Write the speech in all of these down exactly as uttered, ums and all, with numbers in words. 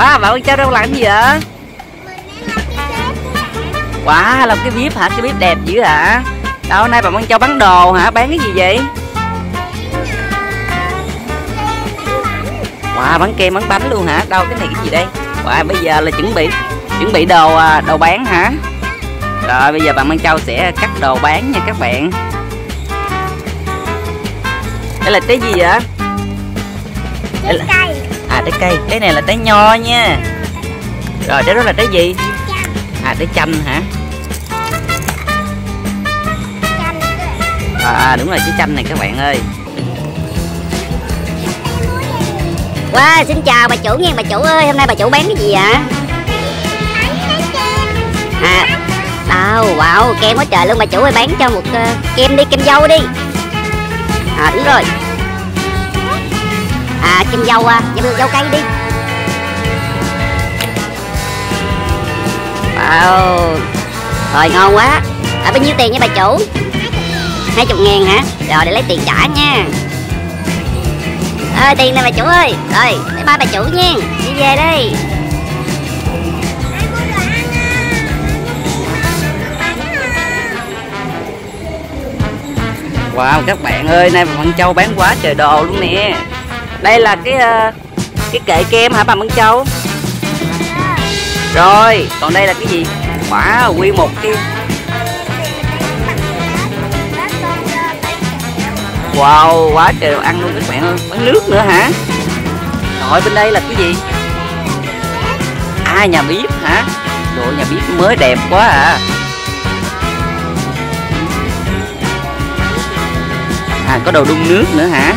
Wow, bà con cháu đang làm gì vậy? Wow, làm cái bếp hả? Cái bếp đẹp dữ hả? Đâu, nay bà con cháu bán đồ hả? Bán cái gì vậy? Wow, bán kem, bán bánh luôn hả? Đâu, cái này cái gì đây? Wow, bây giờ là chuẩn bị chuẩn bị đồ đồ bán hả? Rồi, bây giờ bà con cháu sẽ cắt đồ bán nha các bạn. Đây là cái gì vậy? Trái là... cây. À, trái cây. Cái này là trái nho nha. Rồi, trái đó là trái gì? À, trái chanh hả? À, đúng rồi, trái chanh này các bạn ơi. Wow, xin chào bà chủ nha. Bà chủ ơi, hôm nay bà chủ bán cái gì ạ? À, wow, wow, kem quá trời luôn. Bà chủ ơi, bán cho một uh, kem đi, kem dâu đi. À, đúng rồi. À, kem dâu, à, dâu, dâu cây đi. Wow, rồi ngon quá. À, bao nhiêu tiền nha bà chủ? Hai mươi ngàn hả? Rồi, để lấy tiền trả nha. Ơi, tiền này bà chủ ơi. Rồi, bye bye bà chủ nha. Đi về đi. Wow, các bạn ơi, nay bà Măng Châu bán quá trời đồ luôn nè. Đây là cái uh, cái kệ kem hả bà Măng Châu? Rồi, còn đây là cái gì? Wow, quy một cái... Wow, quá trời đồ ăn luôn các bạn ơi. Bán nước nữa hả? Rồi, bên đây là cái gì? À, nhà bếp hả? Đồ nhà bếp mới đẹp quá à. À, có đồ đun nước nữa hả?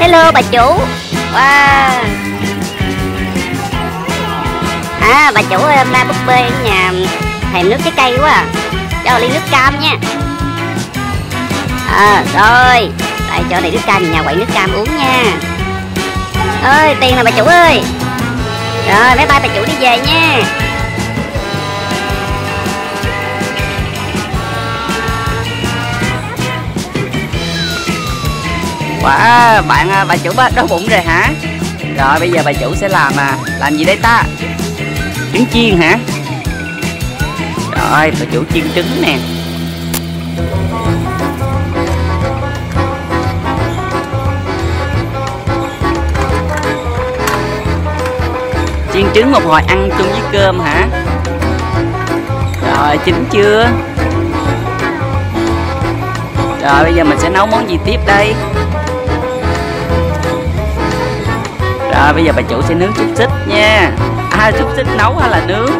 Hello bà chủ. Wow. À, bà chủ ơi, hôm nay búp bê ở nhà thèm nước trái cây quá à. Cho ly nước cam nha. À, rồi. Đây, cho này nước cam, nhà quậy nước cam uống nha. Ơi, tiền là bà chủ ơi. Rồi, bye bye bà chủ, đi về nha. Wow, bạn bà chủ đói bụng rồi hả? Rồi bây giờ bà chủ sẽ làm à làm gì đây ta? Trứng chiên hả? Rồi bà chủ chiên trứng nè. Chiên trứng một hồi ăn chung với cơm hả? Rồi chín chưa? Rồi bây giờ mình sẽ nấu món gì tiếp đây? Rồi bây giờ bà chủ sẽ nướng xúc xích nha. À, xúc xích nấu hay là nướng?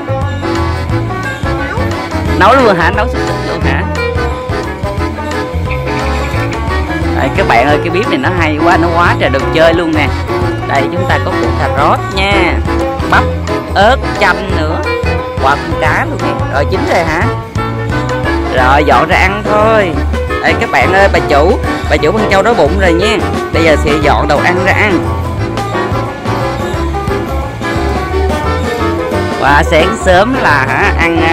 Nấu luôn hả? Nấu xúc xích luôn hả? Đấy, các bạn ơi, cái bếp này nó hay quá, nó quá trời đồ chơi luôn nè. Đây chúng ta có củ cà rốt nha, bắp, ớt, chanh nữa, quả con cá luôn nè. Rồi chín rồi hả? Rồi dọn ra ăn thôi. Đây các bạn ơi, bà chủ bà chủ Măng Châu đói bụng rồi nha. Bây giờ sẽ dọn đồ ăn ra ăn. Và sáng sớm là hả, ăn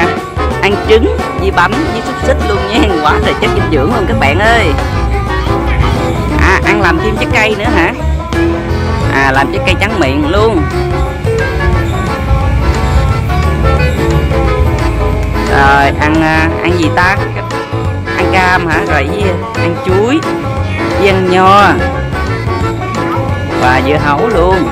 ăn trứng với bánh với xúc xích luôn nha. Quá trời chất dinh dưỡng luôn các bạn ơi. À, ăn làm thêm trái cây nữa hả? À, làm trái cây trắng miệng luôn. Rồi ăn ăn gì ta? Ăn cam hả? Rồi với ăn chuối với ăn nho và dưa hấu luôn.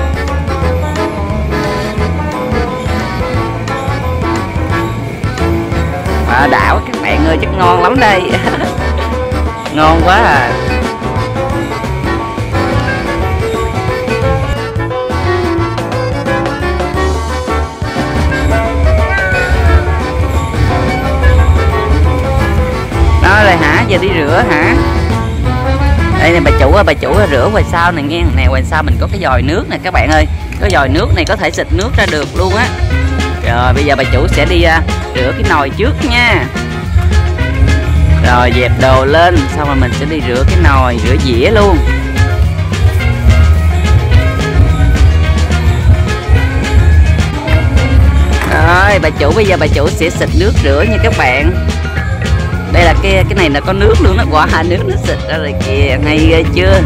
À, đảo các bạn ơi, chắc ngon lắm đây. Ngon quá à. Đó rồi hả, giờ đi rửa hả? Đây nè bà chủ ơi, bà chủ ơi, rửa ngoài sau này nghe. Nè, ngoài sau mình có cái vòi nước nè các bạn ơi. Cái vòi nước này có thể xịt nước ra được luôn á. Rồi bây giờ bà chủ sẽ đi uh, rửa cái nồi trước nha. Rồi dẹp đồ lên, xong rồi mình sẽ đi rửa cái nồi, rửa dĩa luôn. Rồi bà chủ bây giờ bà chủ sẽ xịt nước rửa nha các bạn. Đây là cái cái này là có nước luôn đó. Quả nước nó xịt ra rồi kìa, hay ghê chưa?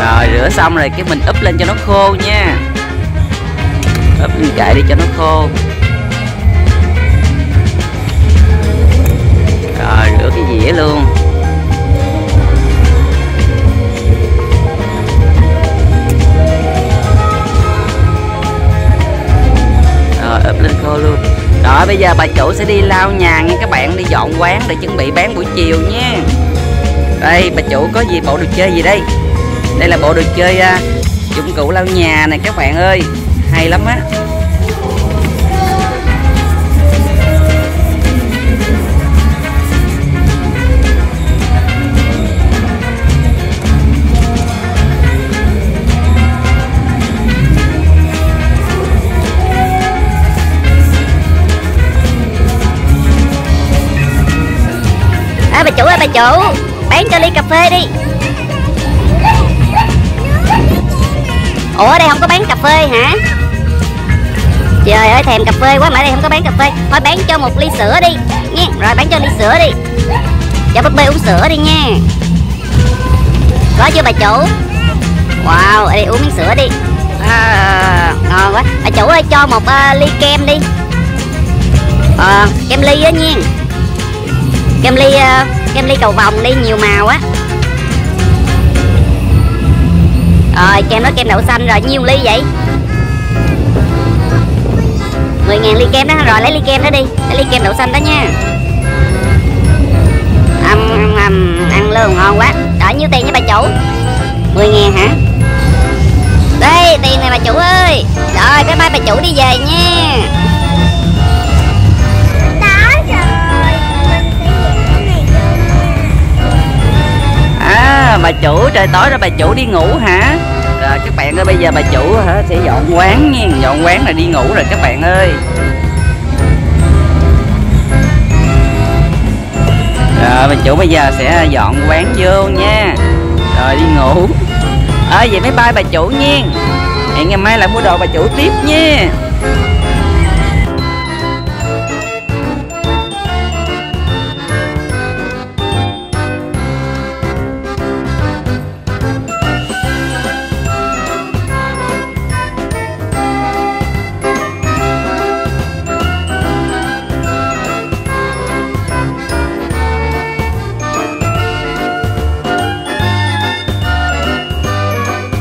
Rồi rửa xong rồi cái mình úp lên cho nó khô nha, úp lên kệ đi cho nó khô. Rồi rửa cái dĩa luôn. Rồi úp lên khô luôn. Rồi bây giờ bà chủ sẽ đi lau nhà nha các bạn, đi dọn quán để chuẩn bị bán buổi chiều nha. Đây bà chủ có gì, bộ đồ chơi gì đây? Đây là bộ đồ chơi uh, dụng cụ lau nhà này các bạn ơi, hay lắm á. À, bà chủ ơi bà chủ, bán cho ly cà phê đi. Ủa đây không có bán cà phê hả? Trời ơi thèm cà phê quá mà đây không có bán cà phê. Thôi bán cho một ly sữa đi nghe. Rồi bán cho ly sữa đi, cho búp bê uống sữa đi nha. Có chưa bà chủ? Wow, đi uống miếng sữa đi. À, ngon quá. Bà chủ ơi cho một uh, ly kem đi. À, kem ly á nha. Kem ly uh, kem ly cầu vồng đi, nhiều màu á. Rồi kem đó kem đậu xanh. Rồi nhiêu ly vậy? Mười ngàn ly kem đó. Rồi lấy ly kem đó đi, lấy ly kem đậu xanh đó nha. Ăn ăn ăn, ăn luôn, ngon quá. Rồi nhiêu tiền nha bà chủ? Mười ngàn hả? Đây tiền này bà chủ ơi. Rồi bye bye bà chủ, đi về nha. Bà chủ, trời tối rồi bà chủ đi ngủ hả? Rồi các bạn ơi, bây giờ bà chủ hả sẽ dọn quán nha, dọn quán là đi ngủ rồi các bạn ơi. Rồi bà chủ bây giờ sẽ dọn quán vô nha, rồi đi ngủ. Ờ à, vậy bye bye bà chủ nha, hẹn ngày mai lại mua đồ bà chủ tiếp nha.